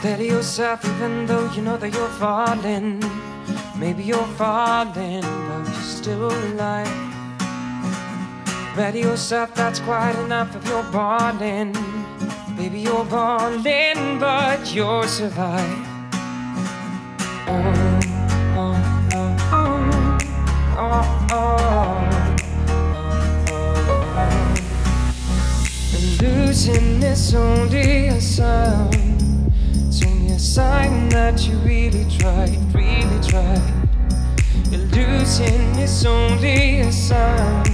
Steady yourself even though you know that you're falling. Maybe you're falling, but you're still alive. Ready yourself, that's quite enough of your balling. Baby, you're balling, but you'll survive. Oh, oh, oh, oh, oh, oh. And losing is only a sound. It's only a sign that you really tried, really tried. And losing is only a sign.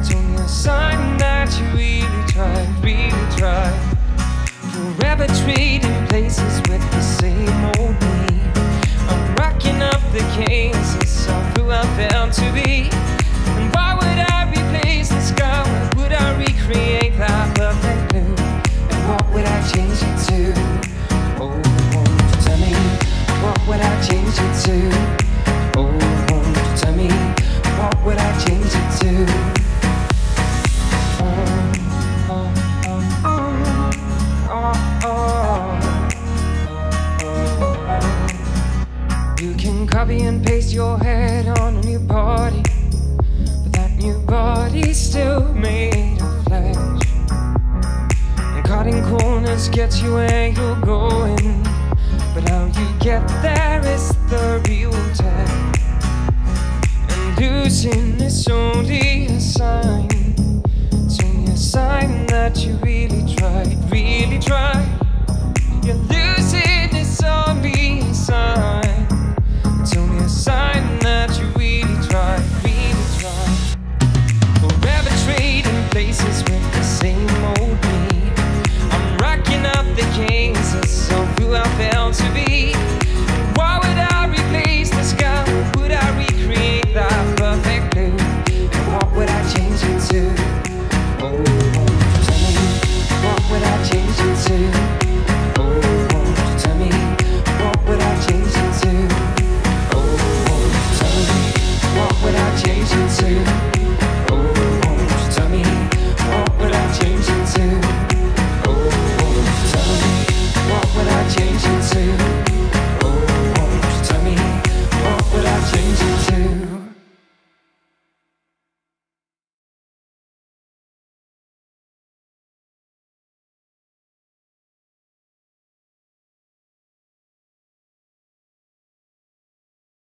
It's only a sign that you really tried, really tried. Forever trading places with the same old me. I'm rocking up the cases of who I felt to be. And why would I replace the sky? Why would I recreate that perfect blue? And what would I change it to? Oh, won't you tell me? What would I change it to? Oh, won't you tell me? What would I change it to? Oh, oh, oh, oh, oh, oh, oh. You can copy and paste your head on a new body, but that new body's still made of flesh. And cutting corners gets you where you're going, but how you get there is the real test. And losing is only a sign. It's only a sign that you really tried, really tried. You're losing, it's only a sign. It's only a sign that you really tried, really tried. Forever trading places with the same old me. I'm rocking up the cases of who I felt to be. Why would I replace the sky? Would I recreate that perfect blue? And what would I change it to? Oh, won't you tell me? What would I change it to? Oh, won't you tell me? What would I change it to? Oh, won't you tell me? What would I change it to?